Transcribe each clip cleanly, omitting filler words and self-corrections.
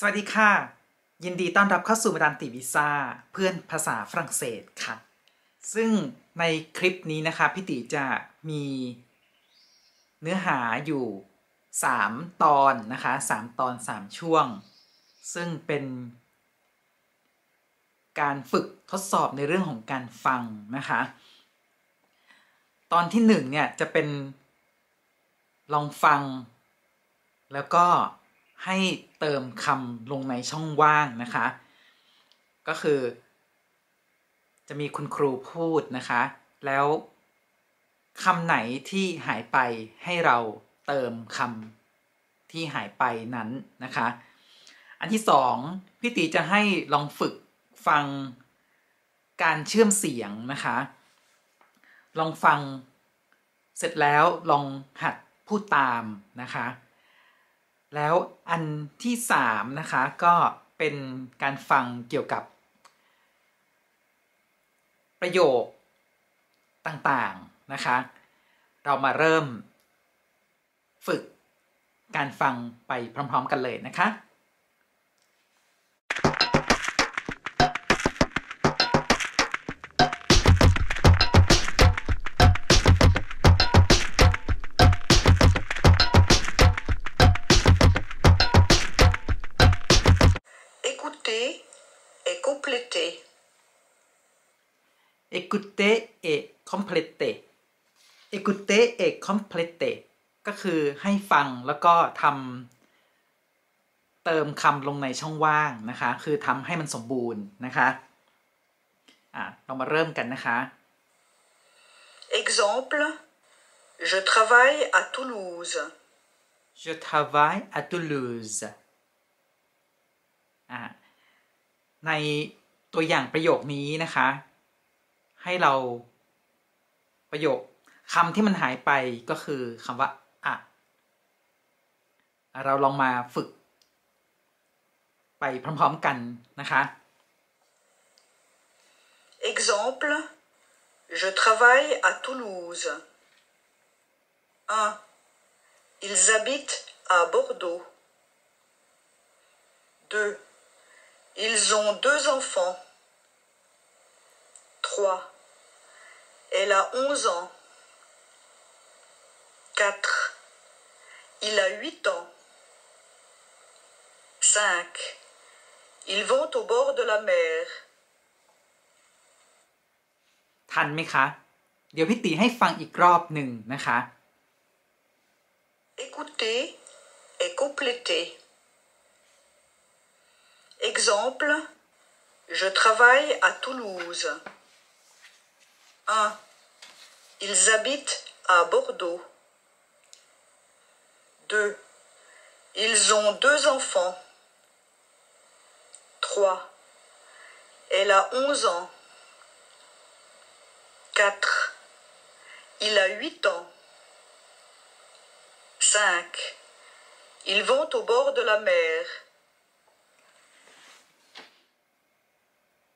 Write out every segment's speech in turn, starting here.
สวัสดีค่ะยินดีต้อนรับเข้าสู่มาดามติวิซ่าเพื่อนภาษาฝรั่งเศสค่ะซึ่งในคลิปนี้นะคะพี่ติจะมีเนื้อหาอยู่3ตอนนะคะ3ตอน3ช่วงซึ่งเป็นการฝึกทดสอบในเรื่องของการฟังนะคะตอนที่1เนี่ยจะเป็นลองฟังแล้วก็ให้เติมคำลงในช่องว่างนะคะก็คือจะมีคุณครูพูดนะคะแล้วคำไหนที่หายไปให้เราเติมคำที่หายไปนั้นนะคะอันที่2พี่ตีจะให้ลองฝึกฟังการเชื่อมเสียงนะคะลองฟังเสร็จแล้วลองหัดพูดตามนะคะแล้วอันที่3นะคะก็เป็นการฟังเกี่ยวกับประโยคต่างๆนะคะเรามาเริ่มฝึกการฟังไปพร้อมๆกันเลยนะคะÉcoutez et complétez. Écoutez et complétez ก็คือให้ฟังแล้วก็ทำเติมคำลงในช่องว่างนะคะคือทำให้มันสมบูรณ์นะคะเรามาเริ่มกันนะคะ Exemple Je travaille à Toulouse. Je travaille à Toulouse. ในตัวอย่างประโยคนี้นะคะให้เราประโยคคำที่มันหายไปก็คือคำว่าอะเราลองมาฝึกไปพร้อมๆกันนะคะ Exemple Je travaille à Toulouse 1. Ils habitent à Bordeaux 2. Ils ont 2 enfants 3.Elle a 11 ans. 4. Il a 8 ans. 5. Ils vont au bord de la mer. ทันไหมคะเดี๋ยวพี่ตีให้ฟังอีกรอบหนึ่งนะคะ Écoutez et complétez. Exemple, je travaille à Toulouse. 1. Ils habitent à Bordeaux. 2. Ils ont 2 enfants. 3. Elle a 11 ans. 4. Il a 8 ans. 5. Ils vont au bord de la mer.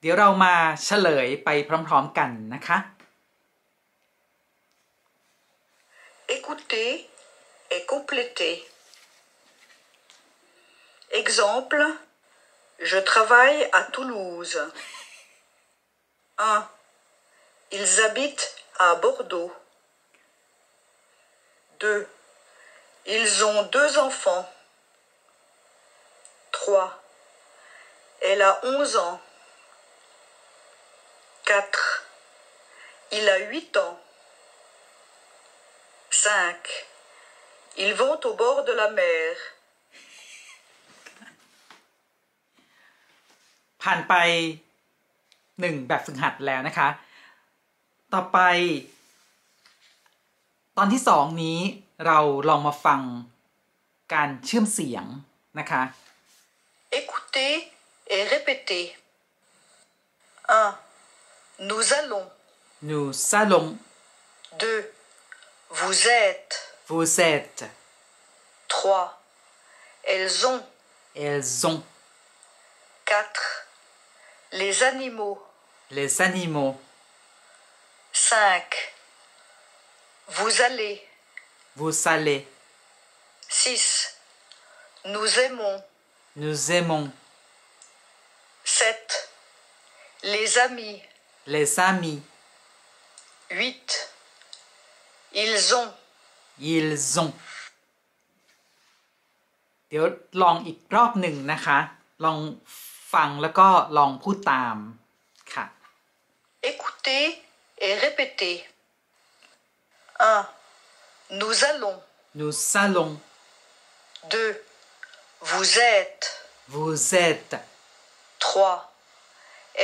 เดี๋ยวเรามาเฉลยไปพร้อมๆกันนะคะ Écoutez et complétez. Exemple, je travaille à Toulouse. 1. Ils habitent à Bordeaux. 2. Ils ont 2 enfants. 3. Elle a 11 ans. 4. Il a 8 ans.5. Ils vont au bord de la mer. ผ่านไป1แบบฝึกหัดแล้วนะคะต่อไปตอนที่2นี้เราลองมาฟังการเชื่อมเสียงนะคะ Écoutez et répétez. 1. Nous allons. Nous allons. 2.Vous êtes. Vous êtes. 3. Elles ont. Elles ont. 4. Les animaux. Les animaux. 5. Vous allez. Vous allez. 6. Nous aimons. Nous aimons. 7. Les amis. Les amis. 8. Ils ont. Ils ont. เดี๋ยวลองอีกรอบหนึ่งนะคะลองฟังแล้วก็ลองพูดตามค่ะ Écoutez et répétez. 1. Nous allons. Nous allons. 2. Vous êtes. Vous êtes. 3.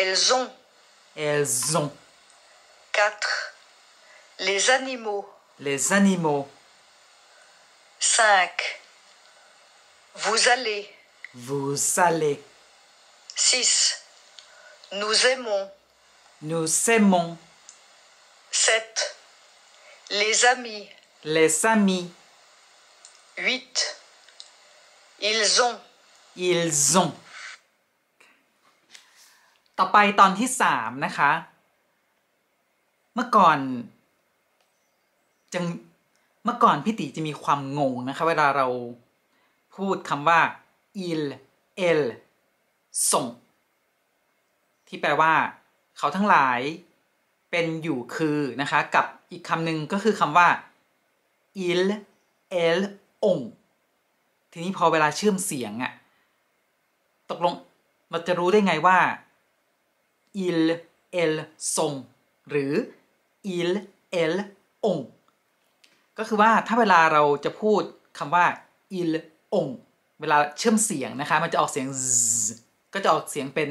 Elles ont. Elles ont. 4. Les animaux. Les animaux. 5. Vous allez. Vous allez. 6. Nous aimons. Nous aimons. 7. Les amis. Les amis. 8. Ils ont. Ils ont. ต่อไปตอนที่3นะคะเมื่อก่อนพี่ติจะมีความงงนะคะเวลาเราพูดคำว่า il elle sont ที่แปลว่าเขาทั้งหลายเป็นอยู่คือนะคะกับอีกคำหนึ่งก็คือคำว่า il elle ont ทีนี้พอเวลาเชื่อมเสียงอะตกลงเราจะรู้ได้ไงว่า il elle sont หรือ il elle ont ก็คือว่าถ้าเวลาเราจะพูดคำว่า il ont เวลาเชื่อมเสียงนะคะมันจะออกเสียง z ก็จะออกเสียงเป็น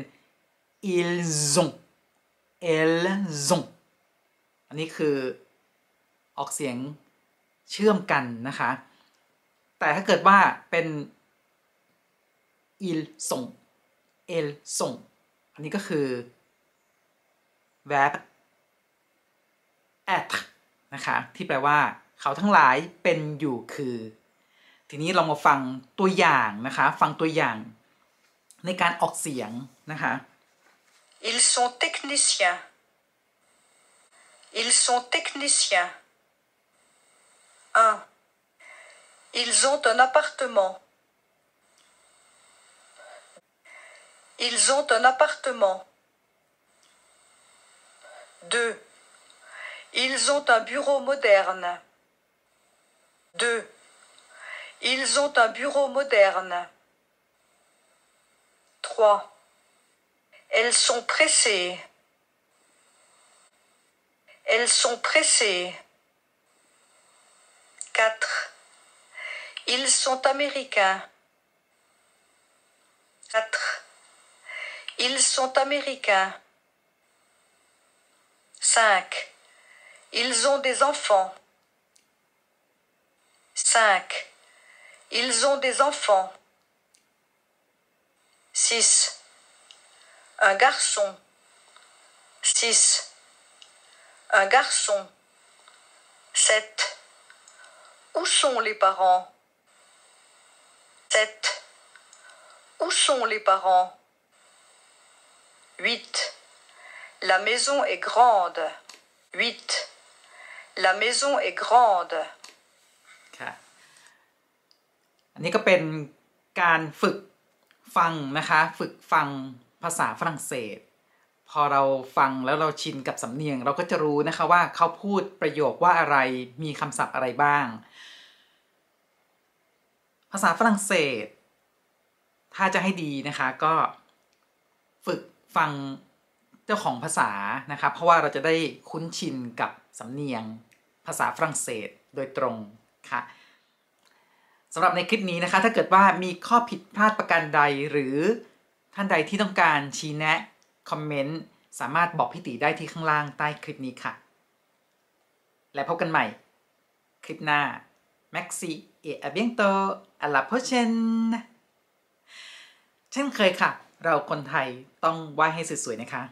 ils ont elles ont อันนี้คือออกเสียงเชื่อมกันนะคะแต่ถ้าเกิดว่าเป็น ils sont elles sont อันนี้ก็คือ verb être นะคะที่แปลว่าเขาทั้งหลายเป็นอยู่คือทีนี้เรามาฟังตัวอย่างนะคะฟังตัวอย่างในการออกเสียงนะคะ Ils sont techniciens. Ils sont techniciens. 1. Ils ont un appartement. Ils ont un appartement. 2. Ils ont un bureau moderne. 2. Ils ont un bureau moderne. 3. Elles sont pressées. Elles sont pressées. 4. Ils sont américains. 4. Ils sont américains. 5. Ils ont des enfants. 5. Ils ont des enfants. 6. Un garçon. 6. Un garçon. 7. Où sont les parents? 7. Où sont les parents? 8. La maison est grande. 8. La maison est grande. Okay. อันนี้ก็เป็นการฝึกฟังนะคะฝึกฟังภาษาฝรั่งเศสพอเราฟังแล้วเราชินกับสำเนียงเราก็จะรู้นะคะว่าเขาพูดประโยคว่าอะไรมีคำศัพท์อะไรบ้างภาษาฝรั่งเศสถ้าจะให้ดีนะคะก็ฝึกฟังเจ้าของภาษานะคะเพราะว่าเราจะได้คุ้นชินกับสำเนียงภาษาฝรั่งเศสโดยตรงค่ะสำหรับในคลิปนี้นะคะถ้าเกิดว่ามีข้อผิดพลาดประการใดหรือท่านใดที่ต้องการชี้แนะคอมเมนต์สามารถบอกพี่ติได้ที่ข้างล่างใต้คลิปนี้ค่ะและพบกันใหม่คลิปหน้า Maxi et à bientôt à la prochaine เช่นเคยค่ะเราคนไทยต้องไหว้ให้สวยๆนะคะ